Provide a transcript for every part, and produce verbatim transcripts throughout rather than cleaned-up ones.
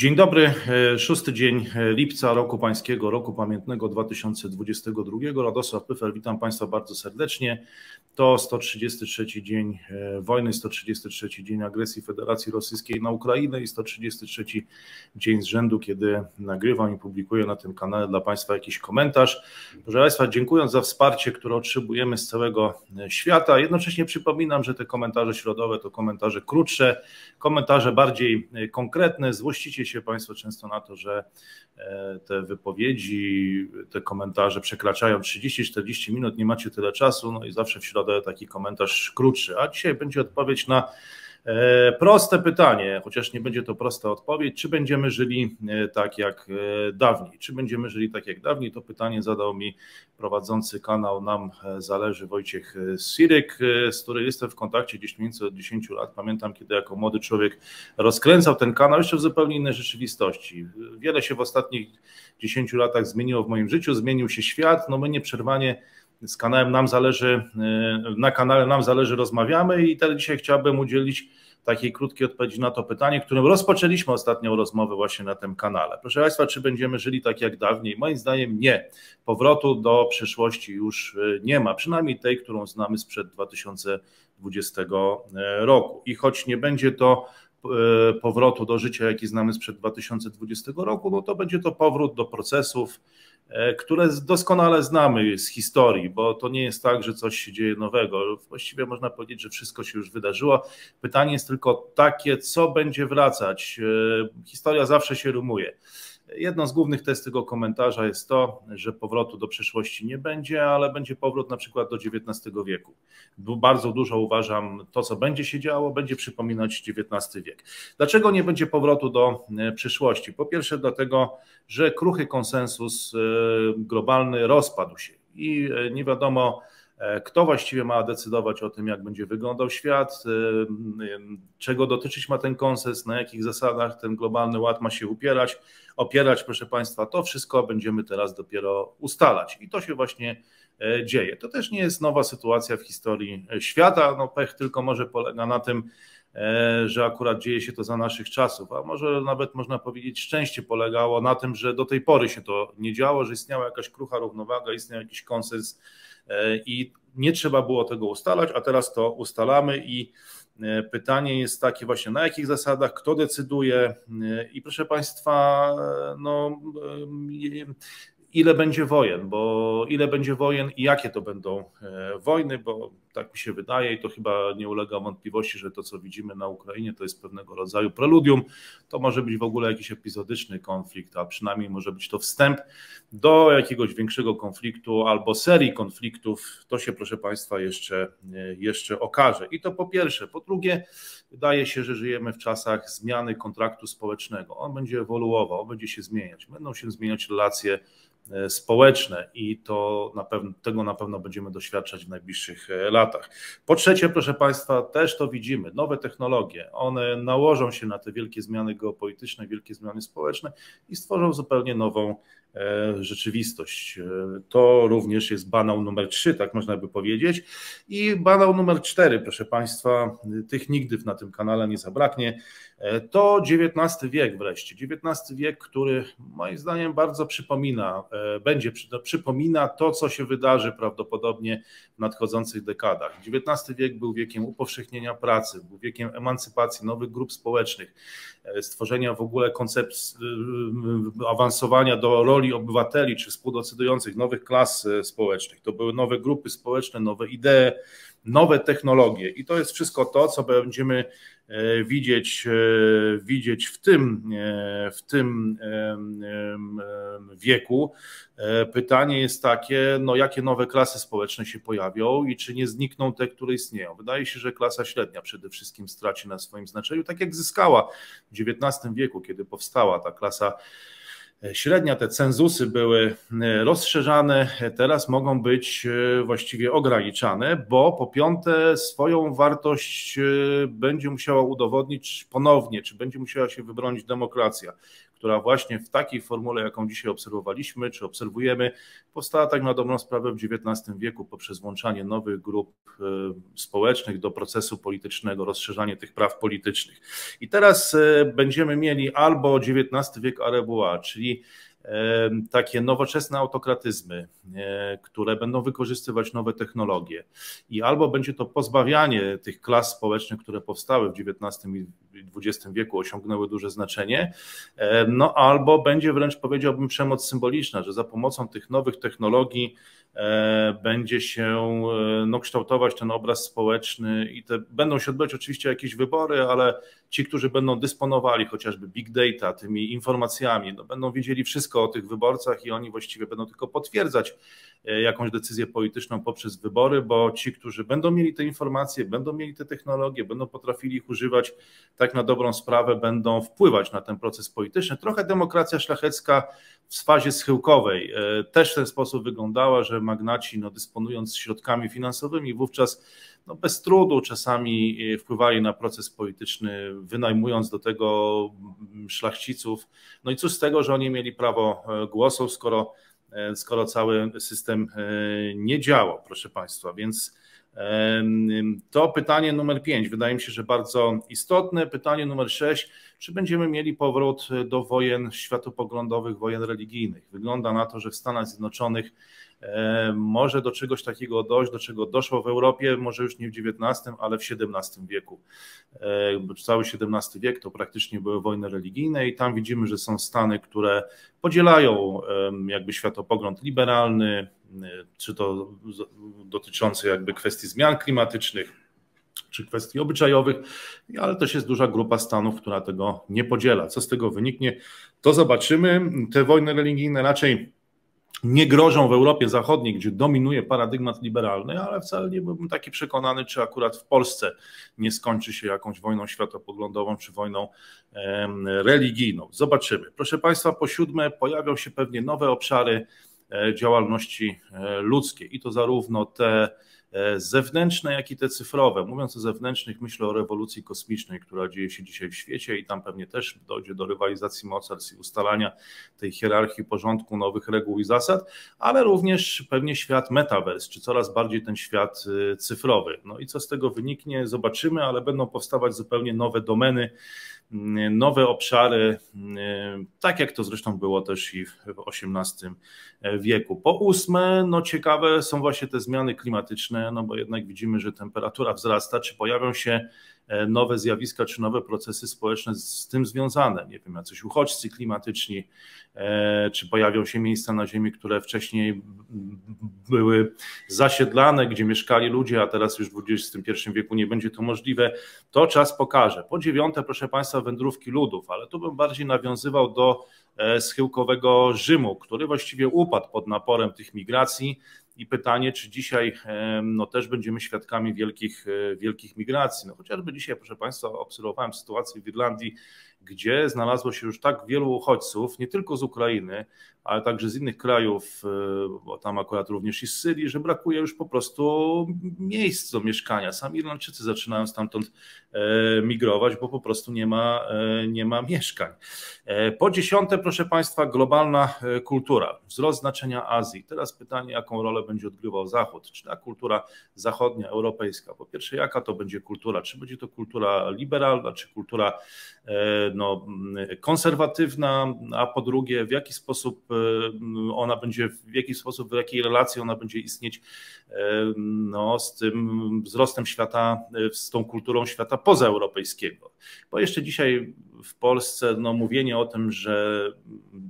Dzień dobry, szósty dzień lipca roku pańskiego, roku pamiętnego dwa tysiące dwudziestego drugiego. Radosław Pyffel, witam Państwa bardzo serdecznie. To sto trzydziesty trzeci dzień wojny, sto trzydziesty trzeci dzień agresji Federacji Rosyjskiej na Ukrainę i sto trzydziesty trzeci dzień z rzędu, kiedy nagrywam i publikuję na tym kanale dla Państwa jakiś komentarz. Proszę Państwa, dziękując za wsparcie, które otrzymujemy z całego świata. Jednocześnie przypominam, że te komentarze środowe to komentarze krótsze, komentarze bardziej konkretne. Złościcie się Państwo często na to, że te wypowiedzi, te komentarze przekraczają trzydzieści czterdzieści minut, nie macie tyle czasu, no i zawsze w środę taki komentarz krótszy, a dzisiaj będzie odpowiedź na proste pytanie, chociaż nie będzie to prosta odpowiedź, czy będziemy żyli tak jak dawniej, czy będziemy żyli tak jak dawniej, to pytanie zadał mi prowadzący kanał Nam Zależy Wojciech Syryk, z którym jestem w kontakcie gdzieś mniej więcej od dziesięciu lat, pamiętam kiedy jako młody człowiek rozkręcał ten kanał jeszcze w zupełnie innej rzeczywistości, wiele się w ostatnich dziesięciu latach zmieniło w moim życiu, zmienił się świat, no my nieprzerwanie z kanałem Nam Zależy, na kanale Nam Zależy rozmawiamy i teraz dzisiaj chciałbym udzielić takiej krótkiej odpowiedzi na to pytanie, którym rozpoczęliśmy ostatnią rozmowę właśnie na tym kanale. Proszę Państwa, czy będziemy żyli tak jak dawniej? Moim zdaniem nie. Powrotu do przeszłości już nie ma, przynajmniej tej, którą znamy sprzed dwa tysiące dwudziestego roku. I choć nie będzie to powrotu do życia, jaki znamy sprzed dwa tysiące dwudziestego roku, no to będzie to powrót do procesów, które doskonale znamy z historii, bo to nie jest tak, że coś się dzieje nowego. Właściwie można powiedzieć, że wszystko się już wydarzyło. Pytanie jest tylko takie, co będzie wracać. Historia zawsze się rymuje. Jedną z głównych tez tego komentarza jest to, że powrotu do przeszłości nie będzie, ale będzie powrót na przykład do dziewiętnastego wieku. Bardzo dużo uważam to, co będzie się działo, będzie przypominać dziewiętnasty wiek. Dlaczego nie będzie powrotu do przeszłości? Po pierwsze dlatego, że kruchy konsensus globalny rozpadł się i nie wiadomo, kto właściwie ma decydować o tym, jak będzie wyglądał świat, czego dotyczyć ma ten konsens, na jakich zasadach ten globalny ład ma się upierać, opierać, proszę Państwa, to wszystko będziemy teraz dopiero ustalać i to się właśnie dzieje. To też nie jest nowa sytuacja w historii świata, no pech tylko może polega na tym, że akurat dzieje się to za naszych czasów, a może nawet można powiedzieć szczęście polegało na tym, że do tej pory się to nie działo, że istniała jakaś krucha równowaga, istniał jakiś konsens i nie trzeba było tego ustalać, a teraz to ustalamy i pytanie jest takie właśnie, na jakich zasadach, kto decyduje i proszę Państwa, no ile będzie wojen, bo ile będzie wojen i jakie to będą wojny, bo tak mi się wydaje i to chyba nie ulega wątpliwości, że to co widzimy na Ukrainie to jest pewnego rodzaju preludium, to może być w ogóle jakiś epizodyczny konflikt, a przynajmniej może być to wstęp do jakiegoś większego konfliktu albo serii konfliktów, to się proszę Państwa jeszcze, jeszcze okaże i to po pierwsze, po drugie wydaje się, że żyjemy w czasach zmiany kontraktu społecznego, on będzie ewoluował, on będzie się zmieniać, będą się zmieniać relacje społeczne i to na pewno, tego na pewno będziemy doświadczać w najbliższych latach. Po trzecie, proszę Państwa, też to widzimy, nowe technologie, one nałożą się na te wielkie zmiany geopolityczne, wielkie zmiany społeczne i stworzą zupełnie nową rzeczywistość. To również jest banał numer trzy, tak można by powiedzieć. I banał numer cztery, proszę Państwa, tych nigdy na tym kanale nie zabraknie, to dziewiętnasty wiek wreszcie. dziewiętnasty wiek, który moim zdaniem bardzo przypomina, będzie przypomina to, co się wydarzy prawdopodobnie w nadchodzących dekadach. dziewiętnasty wiek był wiekiem upowszechnienia pracy, był wiekiem emancypacji nowych grup społecznych, stworzenia w ogóle koncepcji awansowania do roli obywateli czy współdecydujących nowych klas społecznych. To były nowe grupy społeczne, nowe idee, nowe technologie i to jest wszystko to, co będziemy widzieć, widzieć w tym, w tym wieku. Pytanie jest takie, no jakie nowe klasy społeczne się pojawią i czy nie znikną te, które istnieją. Wydaje się, że klasa średnia przede wszystkim straci na swoim znaczeniu, tak jak zyskała w dziewiętnastym wieku, kiedy powstała ta klasa średnia, te cenzusy były rozszerzane, teraz mogą być właściwie ograniczane, bo po piąte swoją wartość będzie musiała udowodnić ponownie, czy będzie musiała się wybronić demokracja, która właśnie w takiej formule, jaką dzisiaj obserwowaliśmy, czy obserwujemy, powstała tak na dobrą sprawę w dziewiętnastym wieku poprzez włączanie nowych grup społecznych do procesu politycznego, rozszerzanie tych praw politycznych. I teraz będziemy mieli albo dziewiętnasty wiek à revoir, czyli takie nowoczesne autokratyzmy, które będą wykorzystywać nowe technologie i albo będzie to pozbawianie tych klas społecznych, które powstały w dziewiętnastym i dwudziestym wieku, osiągnęły duże znaczenie, no albo będzie wręcz, powiedziałbym, przemoc symboliczna, że za pomocą tych nowych technologii będzie się no, kształtować ten obraz społeczny i te, będą się odbywać oczywiście jakieś wybory, ale ci, którzy będą dysponowali chociażby big data, tymi informacjami, no, będą wiedzieli wszystko o tych wyborcach i oni właściwie będą tylko potwierdzać jakąś decyzję polityczną poprzez wybory, bo ci, którzy będą mieli te informacje, będą mieli te technologie, będą potrafili ich używać, tak na dobrą sprawę będą wpływać na ten proces polityczny. Trochę demokracja szlachecka w fazie schyłkowej też w ten sposób wyglądała, że magnaci, no, dysponując środkami finansowymi, wówczas no, bez trudu czasami wpływali na proces polityczny, wynajmując do tego szlachciców. No i cóż z tego, że oni mieli prawo głosu, skoro, skoro cały system nie działał, proszę Państwa. Więc to pytanie numer pięć wydaje mi się, że bardzo istotne. Pytanie numer sześć, czy będziemy mieli powrót do wojen światopoglądowych, wojen religijnych? Wygląda na to, że w Stanach Zjednoczonych może do czegoś takiego dojść, do czego doszło w Europie, może już nie w dziewiętnastym, ale w siedemnastym wieku. Cały siedemnasty wiek to praktycznie były wojny religijne i tam widzimy, że są stany, które podzielają jakby światopogląd liberalny, czy to dotyczące jakby kwestii zmian klimatycznych, czy kwestii obyczajowych, ale też jest duża grupa stanów, która tego nie podziela. Co z tego wyniknie, to zobaczymy. Te wojny religijne raczej nie grożą w Europie Zachodniej, gdzie dominuje paradygmat liberalny, ale wcale nie byłbym taki przekonany, czy akurat w Polsce nie skończy się jakąś wojną światopoglądową czy wojną religijną. Zobaczymy. Proszę Państwa, po siódme pojawią się pewnie nowe obszary działalności ludzkiej i to zarówno te zewnętrzne, jak i te cyfrowe. Mówiąc o zewnętrznych, myślę o rewolucji kosmicznej, która dzieje się dzisiaj w świecie i tam pewnie też dojdzie do rywalizacji mocarstw i ustalania tej hierarchii porządku, nowych reguł i zasad, ale również pewnie świat metavers, czy coraz bardziej ten świat cyfrowy. No i co z tego wyniknie, zobaczymy, ale będą powstawać zupełnie nowe domeny, nowe obszary, tak jak to zresztą było też i w osiemnastym wieku. Po ósme, no ciekawe są właśnie te zmiany klimatyczne, no bo jednak widzimy, że temperatura wzrasta, czy pojawią się nowe zjawiska, czy nowe procesy społeczne z tym związane, nie wiem, jacyś uchodźcy klimatyczni, czy pojawią się miejsca na ziemi, które wcześniej były zasiedlane, gdzie mieszkali ludzie, a teraz już w dwudziestym pierwszym wieku nie będzie to możliwe, to czas pokaże. Po dziewiąte, proszę Państwa, wędrówki ludów, ale tu bym bardziej nawiązywał do schyłkowego Rzymu, który właściwie upadł pod naporem tych migracji. I pytanie, czy dzisiaj no, też będziemy świadkami wielkich, wielkich migracji. No, chociażby dzisiaj, proszę Państwa, obserwowałem sytuację w Irlandii, gdzie znalazło się już tak wielu uchodźców, nie tylko z Ukrainy, ale także z innych krajów, bo tam akurat również i z Syrii, że brakuje już po prostu miejsc do mieszkania. Sami Irlandczycy zaczynają stamtąd migrować, bo po prostu nie ma, nie ma mieszkań. Po dziesiąte, proszę Państwa, globalna kultura, wzrost znaczenia Azji. Teraz pytanie, jaką rolę będzie odgrywał Zachód, czy ta kultura zachodnia, europejska. Po pierwsze, jaka to będzie kultura? Czy będzie to kultura liberalna, czy kultura no, konserwatywna, a po drugie, w jaki sposób ona będzie, w jaki sposób, w jakiej relacji ona będzie istnieć no, z tym wzrostem świata, z tą kulturą świata pozaeuropejskiego. Bo jeszcze dzisiaj w Polsce no, mówienie o tym, że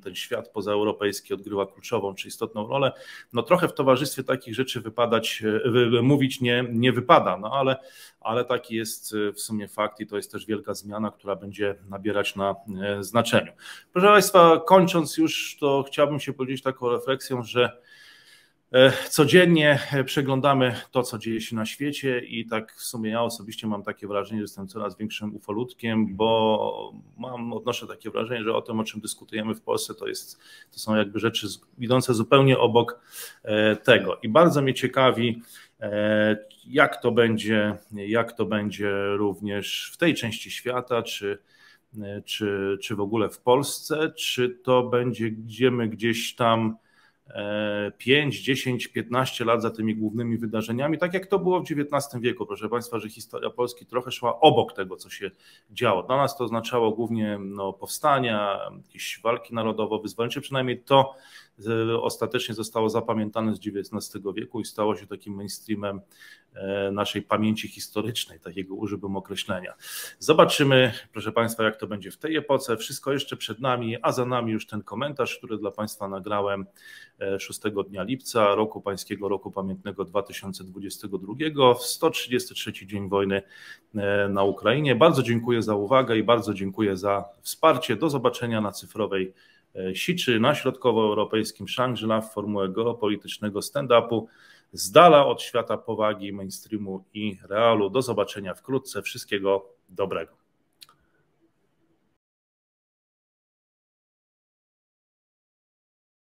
ten świat pozaeuropejski odgrywa kluczową czy istotną rolę, no trochę w towarzystwie takich rzeczy wypadać, mówić nie, nie wypada, no ale, ale taki jest w sumie fakt i to jest też wielka zmiana, która będzie nabierać na znaczeniu. Proszę Państwa, kończąc już, to chciałbym się podzielić taką refleksją, że codziennie przeglądamy to, co dzieje się na świecie i tak w sumie ja osobiście mam takie wrażenie, że jestem coraz większym ufolutkiem, bo mam, odnoszę takie wrażenie, że o tym, o czym dyskutujemy w Polsce, to, jest, to są jakby rzeczy idące zupełnie obok tego. I bardzo mnie ciekawi, jak to będzie, jak to będzie również w tej części świata, czy czy, czy w ogóle w Polsce, czy to będzie gdzie my gdzieś tam pięć, dziesięć, piętnaście lat za tymi głównymi wydarzeniami, tak jak to było w dziewiętnastym wieku, proszę Państwa, że historia Polski trochę szła obok tego, co się działo. Dla nas to oznaczało głównie no, powstania, jakieś walki narodowo-wyzwolnicze, przynajmniej to ostatecznie zostało zapamiętane z dziewiętnastego wieku i stało się takim mainstreamem naszej pamięci historycznej, takiego używam określenia. Zobaczymy, proszę Państwa, jak to będzie w tej epoce. Wszystko jeszcze przed nami, a za nami już ten komentarz, który dla Państwa nagrałem szóstego dnia lipca roku pańskiego roku pamiętnego dwa tysiące dwudziestego drugiego, w sto trzydziesty trzeci dzień wojny na Ukrainie. Bardzo dziękuję za uwagę i bardzo dziękuję za wsparcie. Do zobaczenia na cyfrowej siczy, na środkowoeuropejskim Shangri-La w formule geopolitycznego stand-upu, z dala od świata powagi, mainstreamu i realu. Do zobaczenia wkrótce. Wszystkiego dobrego.